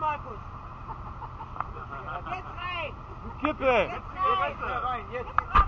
Markus. Jetzt rein! Kippe! Jetzt rein! Jetzt rein! Jetzt!